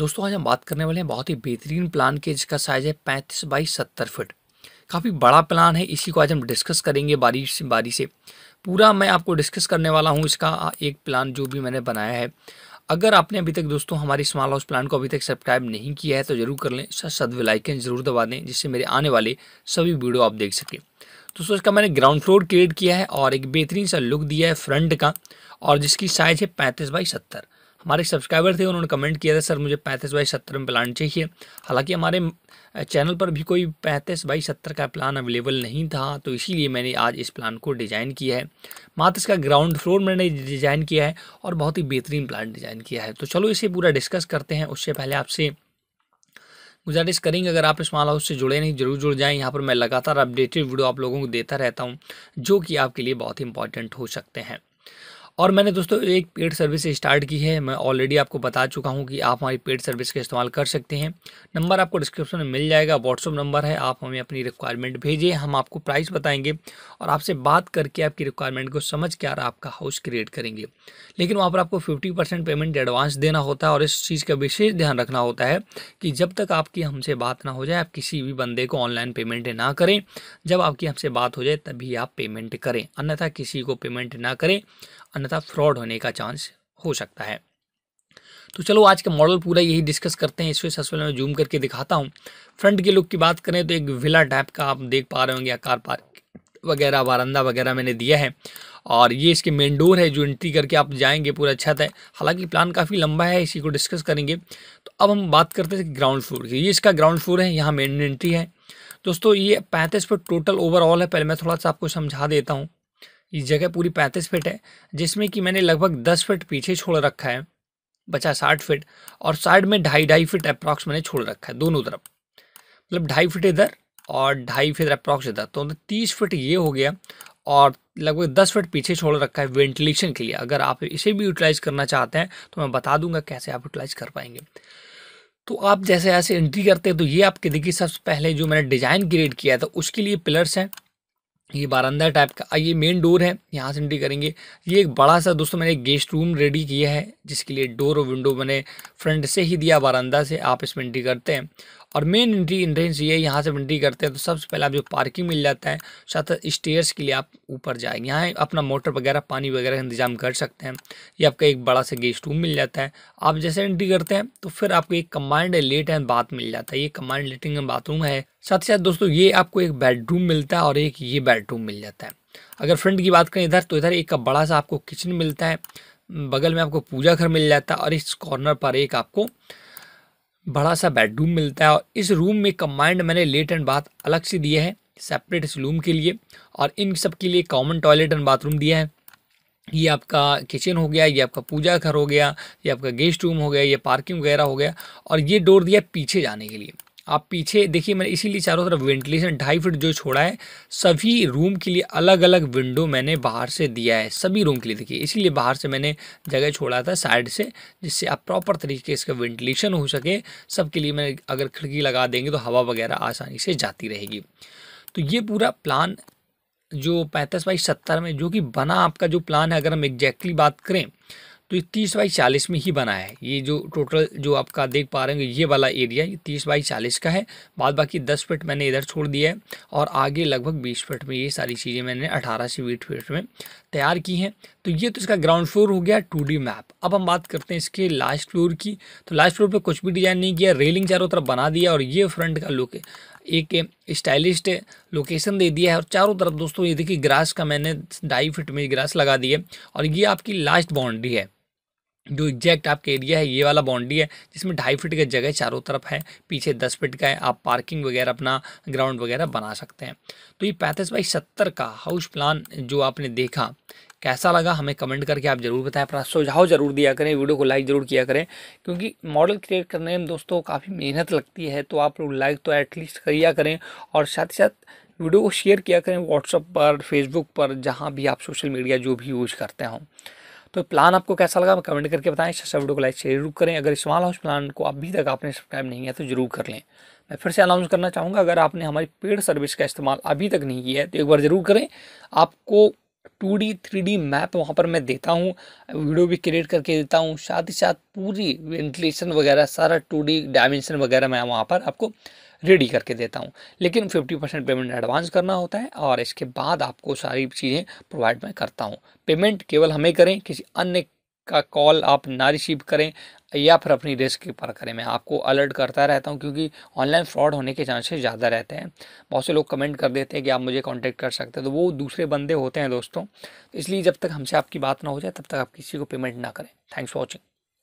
दोस्तों आज हम बात करने वाले हैं बहुत ही बेहतरीन प्लान के, जिसका साइज़ है 35 बाई 70 फिट। काफ़ी बड़ा प्लान है, इसी को आज हम डिस्कस करेंगे बारी से। पूरा मैं आपको डिस्कस करने वाला हूं इसका एक प्लान जो भी मैंने बनाया है। अगर आपने अभी तक दोस्तों हमारी स्मॉल हाउस प्लान को अभी तक सब्सक्राइब नहीं किया है तो ज़रूर कर लें, सब्सक्राइब आइकन ज़रूर दबा दें जिससे मेरे आने वाले सभी वीडियो आप देख सकें। दोस्तों इसका मैंने ग्राउंड फ्लोर क्रिएट किया है और एक बेहतरीन सा लुक दिया है फ्रंट का, और जिसकी साइज़ है 35 बाई 70। हमारे सब्सक्राइबर थे, उन्होंने कमेंट किया था सर मुझे 35 बाई 70 में प्लान चाहिए। हालांकि हमारे चैनल पर भी कोई 35 बाई 70 का प्लान अवेलेबल नहीं था, तो इसीलिए मैंने आज इस प्लान को डिज़ाइन किया है। मात्र इसका ग्राउंड फ्लोर मैंने डिज़ाइन किया है और बहुत ही बेहतरीन प्लान डिज़ाइन किया है। तो चलो इसे पूरा डिस्कस करते हैं। उससे पहले आपसे गुजारिश करेंगे, अगर आप स्मॉल हाउस से जुड़े नहीं जरूर जुड़ जाएं। यहाँ पर मैं लगातार अपडेटेड वीडियो आप लोगों को देता रहता हूँ जो कि आपके लिए बहुत ही इंपॉर्टेंट हो सकते हैं। और मैंने दोस्तों एक पेड सर्विस स्टार्ट की है, मैं ऑलरेडी आपको बता चुका हूं कि आप हमारी पेड सर्विस का इस्तेमाल कर सकते हैं। नंबर आपको डिस्क्रिप्शन में मिल जाएगा, व्हाट्सअप नंबर है। आप हमें अपनी रिक्वायरमेंट भेजिए, हम आपको प्राइस बताएंगे और आपसे बात करके आपकी रिक्वायरमेंट को समझ के आपका हाउस क्रिएट करेंगे। लेकिन वहाँ पर आपको 50% पेमेंट एडवांस देना होता है और इस चीज़ का विशेष ध्यान रखना होता है कि जब तक आपकी हमसे बात ना हो जाए आप किसी भी बंदे को ऑनलाइन पेमेंट ना करें। जब आपकी हमसे बात हो जाए तभी आप पेमेंट करें, अन्यथा किसी को पेमेंट ना करें, अन्यथा फ्रॉड होने का चांस हो सकता है। तो चलो आज का मॉडल पूरा यही डिस्कस करते हैं। इसमें सबसे पहले मैं जूम करके दिखाता हूँ। फ्रंट के लुक की बात करें तो एक विला टाइप का आप देख पा रहे होंगे, या कार पार्क वगैरह वारंदा वगैरह मैंने दिया है। और ये इसके मेन डोर है जो एंट्री करके आप जाएंगे, पूरा छत है। हालांकि प्लान काफ़ी लंबा है, इसी को डिस्कस करेंगे। तो अब हम बात करते हैं ग्राउंड फ्लोर की। ये इसका ग्राउंड फ्लोर है, यहाँ मेन एंट्री है। दोस्तों ये 35 फिट टोटल ओवरऑल है। पहले मैं थोड़ा सा आपको समझा देता हूँ। ये जगह पूरी 35 फिट है, जिसमें कि मैंने लगभग 10 फिट पीछे छोड़ रखा है, बचा 60 फिट, और साइड में 2.5 2.5 फिट अप्रॉक्स मैंने छोड़ रखा है दोनों तरफ। मतलब 2.5 फिट इधर और 2.5 फिट अप्रॉक्स इधर, तो 30 फिट ये हो गया और लगभग 10 फिट पीछे छोड़ रखा है वेंटिलेशन के लिए। अगर आप इसे भी यूटिलाइज़ करना चाहते हैं तो मैं बता दूंगा कैसे आप यूटिलाइज़ कर पाएंगे। तो आप जैसे ऐसे एंट्री करते हैं तो ये आपके देखिए, सबसे पहले जो मैंने डिज़ाइन क्रिएट किया था उसके लिए पिलर्स हैं। ये बारांदा टाइप का, ये मेन डोर है, यहाँ से एंट्री करेंगे। ये एक बड़ा सा दोस्तों मैंने गेस्ट रूम रेडी किया है, जिसके लिए डोर और विंडो मैंने फ्रंट से ही दिया, बारांदा से। आप इसमें एंट्री करते हैं और मेन एंट्रेंस ये, यहाँ से एंट्री करते हैं तो सबसे पहले आप जो पार्किंग मिल जाता है, साथ स्टेयर्स के लिए आप ऊपर जाएंगे। यहाँ अपना मोटर वगैरह पानी वगैरह इंतजाम कर सकते हैं। ये आपका एक बड़ा सा गेस्ट रूम मिल जाता है। आप जैसे एंट्री करते हैं तो फिर आपको एक कम्बाइंड लेट एंड बाथ मिल जाता है। ये कम्बाइंड लेटिंग एंड बाथरूम है। साथ ही साथ दोस्तों ये आपको एक बेडरूम मिलता है और एक ये बेडरूम मिल जाता है। अगर फ्रंट की बात करें इधर तो इधर एक का बड़ा सा आपको किचन मिलता है, बगल में आपको पूजा घर मिल जाता है और इस कॉर्नर पर एक आपको बड़ा सा बेडरूम मिलता है। और इस रूम में कम्बाइंड मैंने लेट एंड बाथ अलग से दिया है, सेपरेट इस रूम के लिए, और इन सब के लिए कॉमन टॉयलेट एंड बाथरूम दिया है। ये आपका किचन हो गया, ये आपका पूजा घर हो गया, ये आपका गेस्ट रूम हो गया, ये पार्किंग वगैरह हो गया, और ये डोर दिया पीछे जाने के लिए। आप पीछे देखिए, मैंने इसीलिए चारों तरफ वेंटिलेशन 2.5 फिट जो छोड़ा है, सभी रूम के लिए अलग अलग विंडो मैंने बाहर से दिया है, सभी रूम के लिए। देखिए इसीलिए बाहर से मैंने जगह छोड़ा था साइड से, जिससे आप प्रॉपर तरीके इसका वेंटिलेशन हो सके सबके लिए। मैंने अगर खिड़की लगा देंगे तो हवा वगैरह आसानी से जाती रहेगी। तो ये पूरा प्लान जो 35 बाई 70 में जो कि बना, आपका जो प्लान है, अगर हम एग्जैक्टली बात करें तो ये 30 बाई 40 में ही बना है। ये जो टोटल जो आपका देख पा रहे हैं ये वाला एरिया, ये 30 बाई 40 का है। बाद बाकी 10 फिट मैंने इधर छोड़ दिया है और आगे लगभग 20 फिट में ये सारी चीज़ें मैंने 18 से 20 फिट में तैयार की हैं। तो ये तो इसका ग्राउंड फ्लोर हो गया 2D मैप। अब हम बात करते हैं इसके लास्ट फ्लोर की। तो लास्ट फ्लोर पर कुछ भी डिज़ाइन नहीं किया, रेलिंग चारों तरफ बना दिया और ये फ्रंट का लुक है, एक स्टाइलिश लोकेशन दे दिया है। और चारों तरफ दोस्तों ये देखिए ग्रास का मैंने 2.5 फिट में ग्रास लगा दिया है। और ये आपकी लास्ट बाउंड्री है, जो एग्जैक्ट आपका एरिया है ये वाला बाउंड्री है, जिसमें 2.5 फिट की जगह चारों तरफ है, पीछे 10 फिट का है। आप पार्किंग वगैरह अपना ग्राउंड वगैरह बना सकते हैं। तो ये 35 बाई 70 का हाउस प्लान जो आपने देखा कैसा लगा हमें कमेंट करके आप ज़रूर बताएं। अपना सुझाव ज़रूर दिया करें, वीडियो को लाइक ज़रूर किया करें, क्योंकि मॉडल क्रिएट करने में दोस्तों काफ़ी मेहनत लगती है। तो आप लोग लाइक तो एटलीस्ट किया करें और साथ ही साथ वीडियो को शेयर किया करें व्हाट्सएप पर, फेसबुक पर, जहाँ भी आप सोशल मीडिया जो भी यूज़ करते हों। तो प्लान आपको कैसा लगा कमेंट करके बताएं। अच्छा वीडियो को लाइक शेयर जरूर करें। अगर स्मॉल हाउस प्लान को अभी तक आपने सब्सक्राइब नहीं किया तो जरूर कर लें। मैं फिर से अनाउंस करना चाहूँगा, अगर आपने हमारी पेड सर्विस का इस्तेमाल अभी तक नहीं किया है तो एक बार ज़रूर करें। आपको 2D 3D मैप वहाँ पर मैं देता हूँ, वीडियो भी क्रिएट करके देता हूँ, साथ ही साथ पूरी वेंटिलेशन वगैरह सारा 2D डायमेंशन वगैरह मैं वहाँ पर आपको रेडी करके देता हूँ। लेकिन 50% पेमेंट एडवांस करना होता है और इसके बाद आपको सारी चीज़ें प्रोवाइड मैं करता हूँ। पेमेंट केवल हमें करें, किसी अन्य का कॉल आप ना रिसीव करें या फिर अपनी रिस्क पर करें। मैं आपको अलर्ट करता रहता हूं क्योंकि ऑनलाइन फ्रॉड होने के चांसेस ज़्यादा रहते हैं। बहुत से लोग कमेंट कर देते हैं कि आप मुझे कांटेक्ट कर सकते हैं, तो वो दूसरे बंदे होते हैं दोस्तों। इसलिए जब तक हमसे आपकी बात ना हो जाए तब तक आप किसी को पेमेंट ना करें। Thanks for watching.